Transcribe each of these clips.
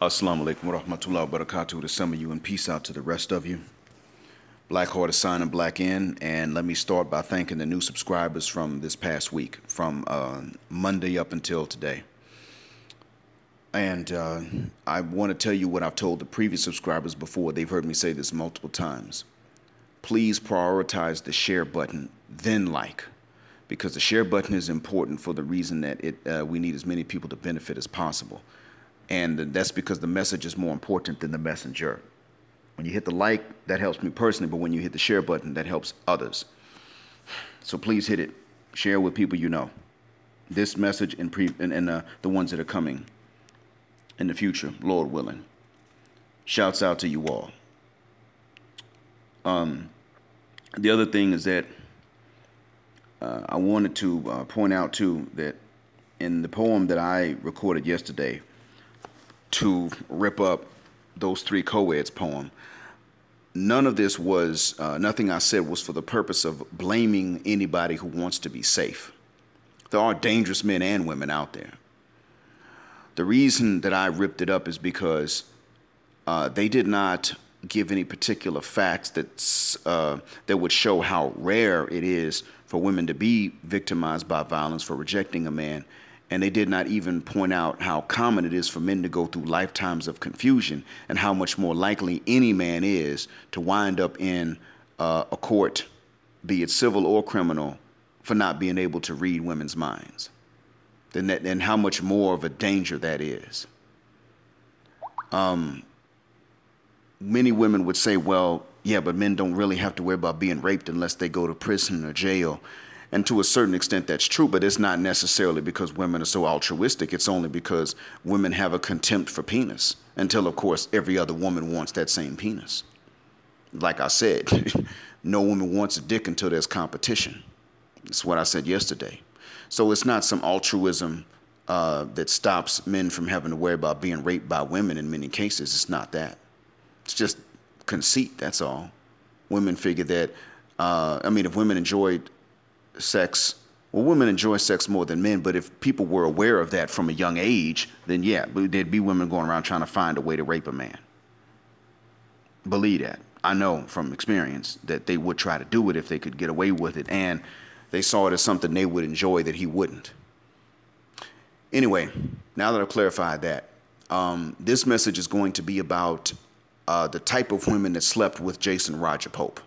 Assalamu alaikum wa rahmatullahi wa barakatuh to some of you, and peace out to the rest of you. BlackHeart is signing Black in, and let me start by thanking the new subscribers from this past week, from Monday up until today. And I want to tell you what I've told the previous subscribers before. They've heard me say this multiple times. Please prioritize the share button, then like, because the share button is important for the reason that we need as many people to benefit as possible. And that's because the message is more important than the messenger. When you hit the like, that helps me personally, but when you hit the share button, that helps others. So please hit it. Share with people you know. This message and the ones that are coming in the future, Lord willing. Shouts out to you all. The other thing is that I wanted to point out too that in the poem that I recorded yesterday to rip up those three co-eds poem, none of this was, nothing I said was for the purpose of blaming anybody who wants to be safe. There are dangerous men and women out there. The reason that I ripped it up is because they did not give any particular facts that would show how rare it is for women to be victimized by violence for rejecting a man, and they did not even point out how common it is for men to go through lifetimes of confusion and how much more likely any man is to wind up in a court, be it civil or criminal, for not being able to read women's minds. And how much more of a danger that is. Many women would say, well, yeah, but men don't really have to worry about being raped unless they go to prison or jail. And to a certain extent, that's true, but it's not necessarily because women are so altruistic. It's only because women have a contempt for penis, until, of course, every other woman wants that same penis. Like I said, no woman wants a dick until there's competition. That's what I said yesterday. So it's not some altruism that stops men from having to worry about being raped by women in many cases. It's not that. It's just conceit, that's all. Women figure that, I mean, if women enjoyed sex, well, women enjoy sex more than men, but if people were aware of that from a young age, then yeah, there'd be women going around trying to find a way to rape a man. Believe that. I know from experience that they would try to do it if they could get away with it, and they saw it as something they would enjoy that he wouldn't. Anyway, now that I've clarified that, this message is going to be about the type of women that slept with Jason Roger Pope.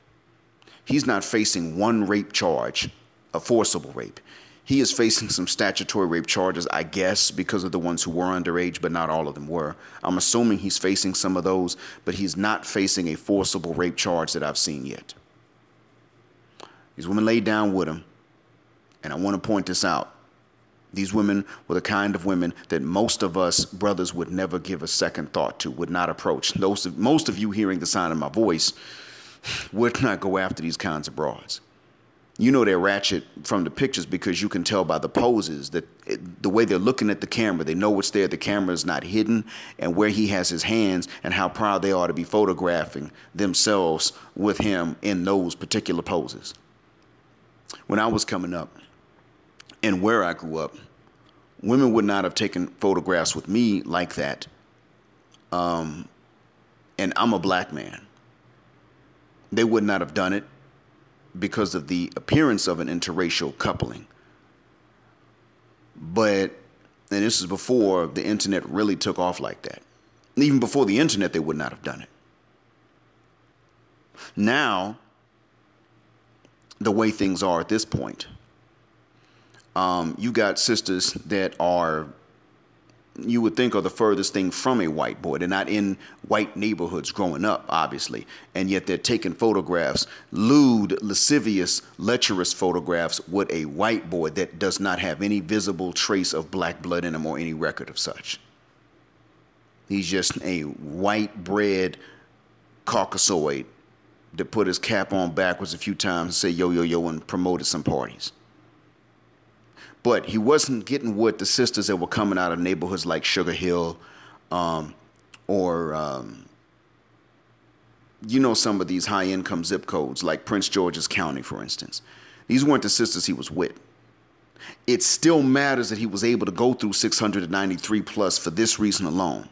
He's not facing one rape charge, a forcible rape. He is facing some statutory rape charges, I guess, because of the ones who were underage, but not all of them were. I'm assuming he's facing some of those, but he's not facing a forcible rape charge that I've seen yet. These women laid down with him. And I want to point this out. These women were the kind of women that most of us brothers would never give a second thought to, would not approach. Most of you hearing the sound of my voice would not go after these kinds of broads. You know they're ratchet from the pictures because you can tell by the poses, that the way they're looking at the camera. They know what's there. The camera is not hidden, and where he has his hands and how proud they are to be photographing themselves with him in those particular poses. When I was coming up and where I grew up, women would not have taken photographs with me like that. And I'm a black man. They would not have done it because of the appearance of an interracial coupling. But, and this is before the internet really took off like that. Even before the internet, they would not have done it. Now, the way things are at this point, you got sisters that are, you would think, are the furthest thing from a white boy. They're not in white neighborhoods growing up, obviously, and yet they're taking photographs, lewd, lascivious, lecherous photographs with a white boy that does not have any visible trace of black blood in him or any record of such. He's just a white bread Caucasoid that put his cap on backwards a few times and say, yo, yo, yo, and promoted some parties. But he wasn't getting with the sisters that were coming out of neighborhoods like Sugar Hill or, you know, some of these high-income zip codes like Prince George's County, for instance. These weren't the sisters he was with. It still matters that he was able to go through 693 plus for this reason alone.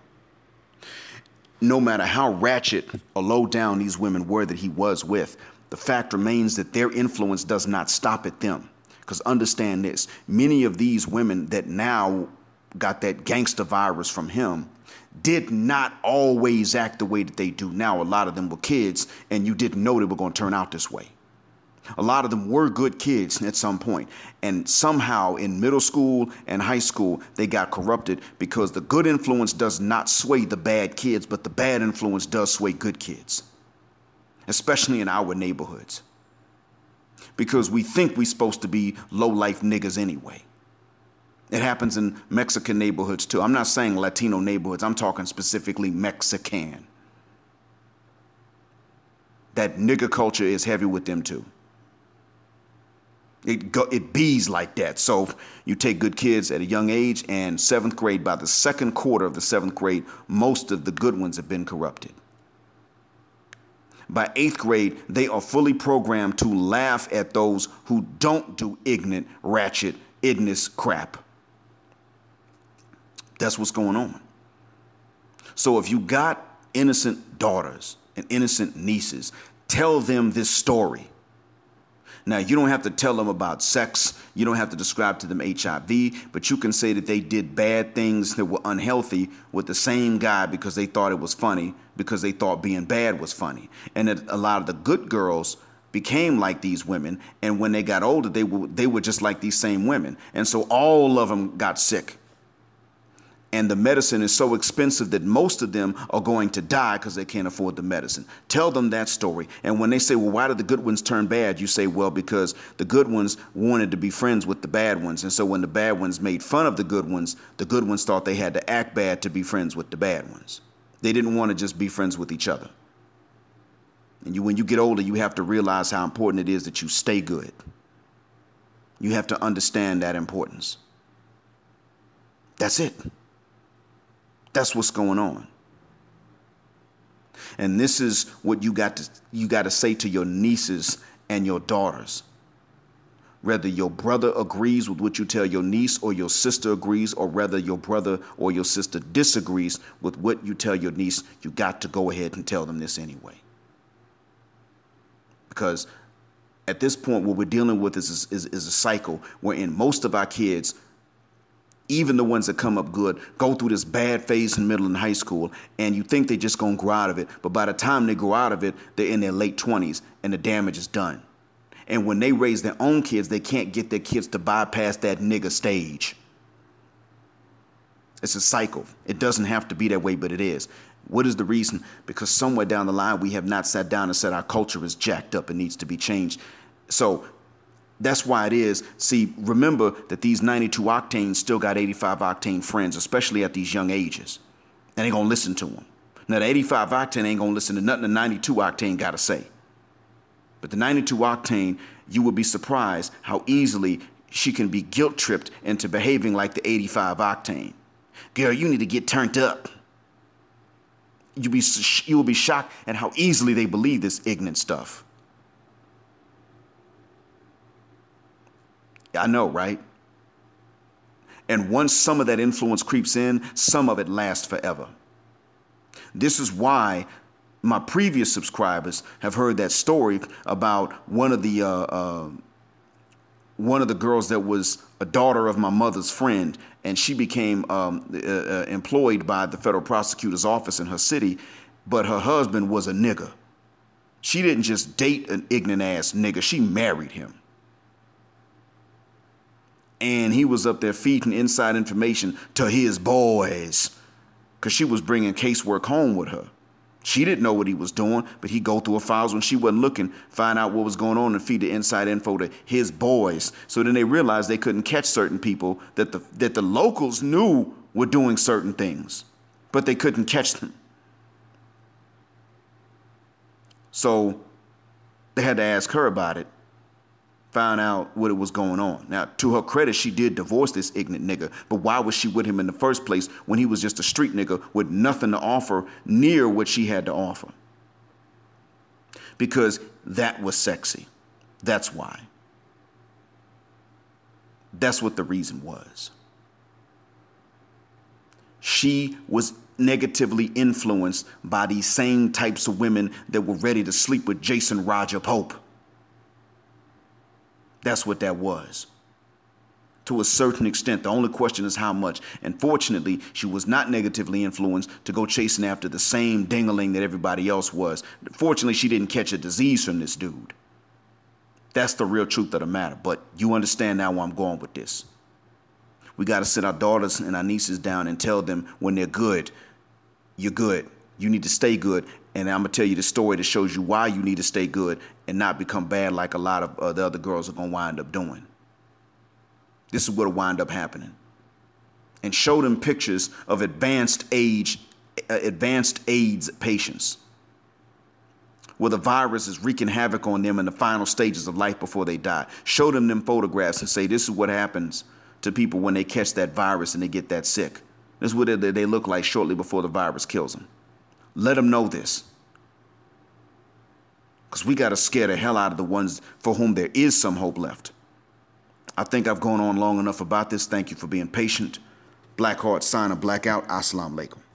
no matter how ratchet or low down these women were that he was with, the fact remains that their influence does not stop at them. Because understand this, many of these women that now got that gangster virus from him did not always act the way that they do now. A lot of them were kids, and you didn't know they were going to turn out this way. A lot of them were good kids at some point, and somehow in middle school and high school, they got corrupted because the good influence does not sway the bad kids, but the bad influence does sway good kids, especially in our neighborhoods, because we think we're supposed to be low-life niggas anyway. It happens in Mexican neighborhoods too. I'm not saying Latino neighborhoods. I'm talking specifically Mexican. That nigger culture is heavy with them too. It bees like that. So you take good kids at a young age, and 7th grade, by the second quarter of the 7th grade, most of the good ones have been corrupted. By 8th grade, they are fully programmed to laugh at those who don't do ignorant, ratchet, idness crap. That's what's going on. So if you got innocent daughters and innocent nieces, tell them this story. Now, you don't have to tell them about sex. You don't have to describe to them HIV, but you can say that they did bad things that were unhealthy with the same guy because they thought it was funny, because they thought being bad was funny. And that a lot of the good girls became like these women, and when they got older, they were just like these same women. And so all of them got sick. And the medicine is so expensive that most of them are going to die because they can't afford the medicine. Tell them that story. And when they say, well, why did the good ones turn bad? You say, well, because the good ones wanted to be friends with the bad ones. And so when the bad ones made fun of the good ones thought they had to act bad to be friends with the bad ones. They didn't want to just be friends with each other. And when you get older, you have to realize how important it is that you stay good. You have to understand that importance. That's it. That's what's going on. And this is what you got to say to your nieces and your daughters. Whether your brother agrees with what you tell your niece or your sister agrees, or whether your brother or your sister disagrees with what you tell your niece, you got to go ahead and tell them this anyway. Because at this point, what we're dealing with is a cycle wherein most of our kids, even the ones that come up good, go through this bad phase in middle and high school, and you think they're just going to grow out of it. But by the time they grow out of it, they're in their late 20s, and the damage is done. And when they raise their own kids, they can't get their kids to bypass that nigga stage. It's a cycle. It doesn't have to be that way, but it is. What is the reason? Because somewhere down the line, we have not sat down and said our culture is jacked up and needs to be changed. So that's why it is. See, remember that these 92 octanes still got 85 octane friends, especially at these young ages. And they going to listen to them. Now, the 85 octane ain't going to listen to nothing the 92 octane got to say. But the 92 octane, you would be surprised how easily she can be guilt-tripped into behaving like the 85 octane. Girl, you need to get turned up. You will be shocked at how easily they believe this ignorant stuff. I know, right? And once some of that influence creeps in, some of it lasts forever. This is why my previous subscribers have heard that story about one of the girls that was a daughter of my mother's friend, and she became employed by the federal prosecutor's office in her city, but her husband was a nigger. She didn't just date an ignorant ass nigger, she married him. And he was up there feeding inside information to his boys, because she was bringing casework home with her. She didn't know what he was doing, but he'd go through her files when she wasn't looking, find out what was going on, and feed the inside info to his boys. So then they realized they couldn't catch certain people that the locals knew were doing certain things, but they couldn't catch them. So they had to ask her about it. Found out what it was going on. Now, to her credit, she did divorce this ignorant nigga, but why was she with him in the first place when he was just a street nigga with nothing to offer near what she had to offer? Because that was sexy. That's why. That's what the reason was. She was negatively influenced by these same types of women that were ready to sleep with Jason Roger Pope. That's what that was. To a certain extent, the only question is how much. And fortunately, she was not negatively influenced to go chasing after the same dingling that everybody else was. Fortunately, she didn't catch a disease from this dude. That's the real truth of the matter. But you understand now where I'm going with this. We got to sit our daughters and our nieces down and tell them when they're good, you're good. You need to stay good. And I'm going to tell you the story that shows you why you need to stay good and not become bad like a lot of the other girls are going to wind up doing. This is what will wind up happening. And show them pictures of advanced AIDS patients where the virus is wreaking havoc on them in the final stages of life before they die. Show them photographs and say, this is what happens to people when they catch that virus and they get that sick. This is what they look like shortly before the virus kills them. Let them know this. Because we got to scare the hell out of the ones for whom there is some hope left. I think I've gone on long enough about this. Thank you for being patient. BlackHeart, sign of blackout. Assalamu alaikum.